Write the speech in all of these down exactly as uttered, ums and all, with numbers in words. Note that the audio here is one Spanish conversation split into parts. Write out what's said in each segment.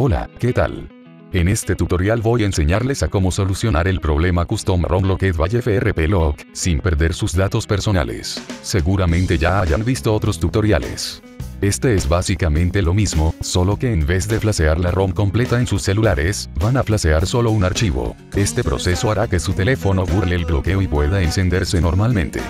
Hola, ¿qué tal? En este tutorial voy a enseñarles a cómo solucionar el problema Custom ROM Locked by F R P Lock, sin perder sus datos personales. Seguramente ya hayan visto otros tutoriales. Este es básicamente lo mismo, solo que en vez de flashear la ROM completa en sus celulares, van a flashear solo un archivo. Este proceso hará que su teléfono burle el bloqueo y pueda encenderse normalmente.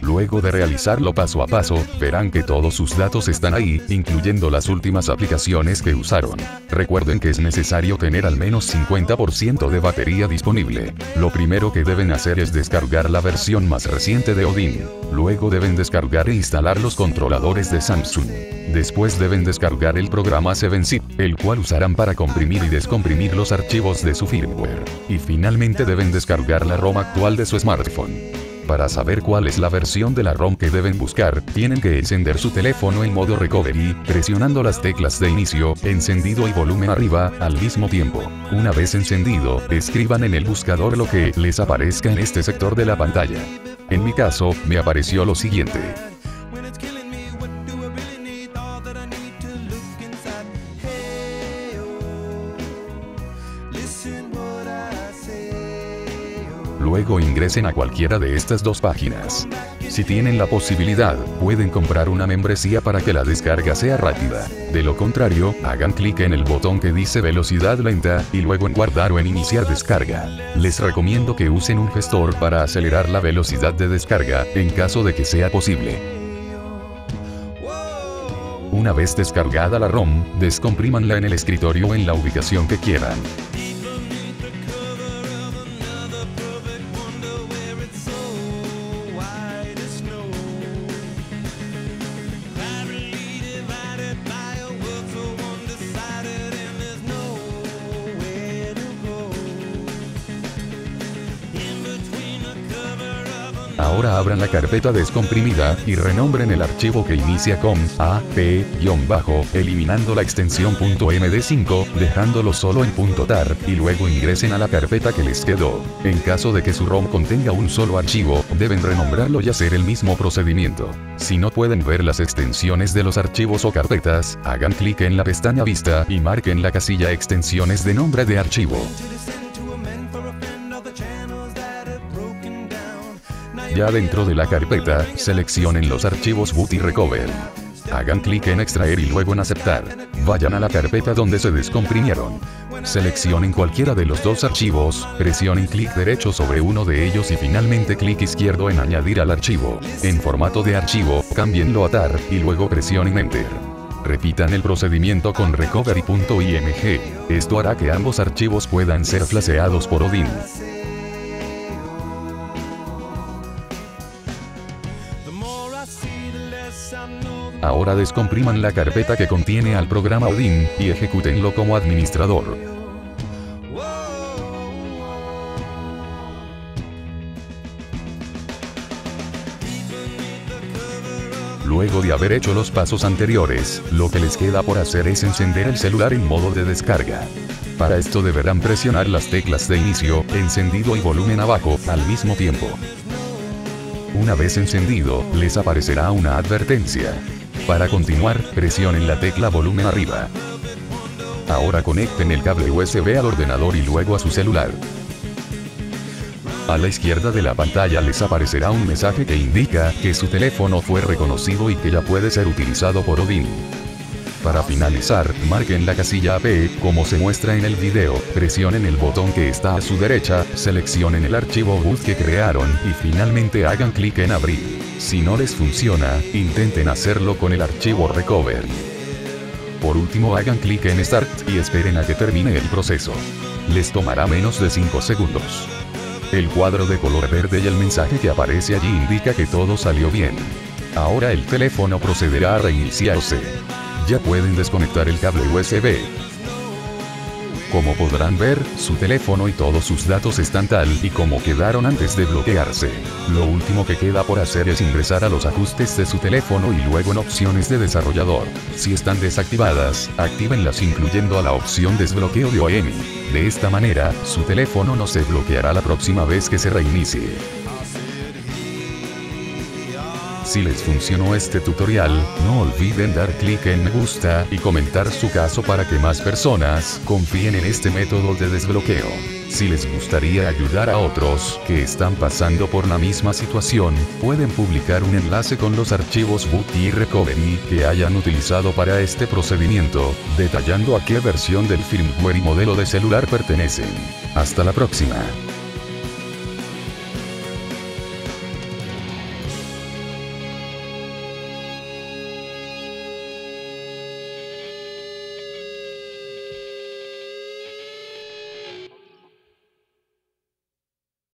Luego de realizarlo paso a paso, verán que todos sus datos están ahí, incluyendo las últimas aplicaciones que usaron. Recuerden que es necesario tener al menos cincuenta por ciento de batería disponible. Lo primero que deben hacer es descargar la versión más reciente de Odin. Luego deben descargar e instalar los controladores de Samsung. Después deben descargar el programa siete zip, el cual usarán para comprimir y descomprimir los archivos de su firmware. Y finalmente deben descargar la ROM actual de su smartphone. Para saber cuál es la versión de la ROM que deben buscar, tienen que encender su teléfono en modo recovery, presionando las teclas de inicio, encendido y volumen arriba, al mismo tiempo. Una vez encendido, escriban en el buscador lo que les aparezca en este sector de la pantalla. En mi caso, me apareció lo siguiente. Luego ingresen a cualquiera de estas dos páginas. Si tienen la posibilidad, pueden comprar una membresía para que la descarga sea rápida. De lo contrario, hagan clic en el botón que dice velocidad lenta, y luego en guardar o en iniciar descarga. Les recomiendo que usen un gestor para acelerar la velocidad de descarga, en caso de que sea posible. Una vez descargada la ROM, descomprímanla en el escritorio o en la ubicación que quieran. Ahora abran la carpeta descomprimida y renombren el archivo que inicia con A P-, eliminando la extensión .md cinco, dejándolo solo en .tar, y luego ingresen a la carpeta que les quedó. En caso de que su ROM contenga un solo archivo, deben renombrarlo y hacer el mismo procedimiento. Si no pueden ver las extensiones de los archivos o carpetas, hagan clic en la pestaña Vista y marquen la casilla Extensiones de nombre de archivo. Ya dentro de la carpeta, seleccionen los archivos Boot y Recover. Hagan clic en Extraer y luego en Aceptar. Vayan a la carpeta donde se descomprimieron. Seleccionen cualquiera de los dos archivos, presionen clic derecho sobre uno de ellos y finalmente clic izquierdo en Añadir al archivo. En formato de archivo, cámbienlo a TAR y luego presionen Enter. Repitan el procedimiento con Recovery.img. Esto hará que ambos archivos puedan ser flasheados por Odin. Ahora descompriman la carpeta que contiene al programa Odin y ejecútenlo como administrador. Luego de haber hecho los pasos anteriores, lo que les queda por hacer es encender el celular en modo de descarga. Para esto deberán presionar las teclas de inicio, encendido y volumen abajo, al mismo tiempo. Una vez encendido, les aparecerá una advertencia. Para continuar, presionen la tecla volumen arriba. Ahora conecten el cable U S B al ordenador y luego a su celular. A la izquierda de la pantalla les aparecerá un mensaje que indica que su teléfono fue reconocido y que ya puede ser utilizado por Odin. Para finalizar, marquen la casilla A P, como se muestra en el video, presionen el botón que está a su derecha, seleccionen el archivo boot que crearon, y finalmente hagan clic en Abrir. Si no les funciona, intenten hacerlo con el archivo Recovery. Por último, hagan clic en Start y esperen a que termine el proceso. Les tomará menos de cinco segundos. El cuadro de color verde y el mensaje que aparece allí indica que todo salió bien. Ahora el teléfono procederá a reiniciarse. Ya pueden desconectar el cable U S B. Como podrán ver, su teléfono y todos sus datos están tal y como quedaron antes de bloquearse. Lo último que queda por hacer es ingresar a los ajustes de su teléfono y luego en opciones de desarrollador. Si están desactivadas, actívenlas incluyendo a la opción desbloqueo de O M. De esta manera, su teléfono no se bloqueará la próxima vez que se reinicie. Si les funcionó este tutorial, no olviden dar clic en me gusta y comentar su caso para que más personas confíen en este método de desbloqueo. Si les gustaría ayudar a otros que están pasando por la misma situación, pueden publicar un enlace con los archivos boot y recovery que hayan utilizado para este procedimiento, detallando a qué versión del firmware y modelo de celular pertenecen. Hasta la próxima.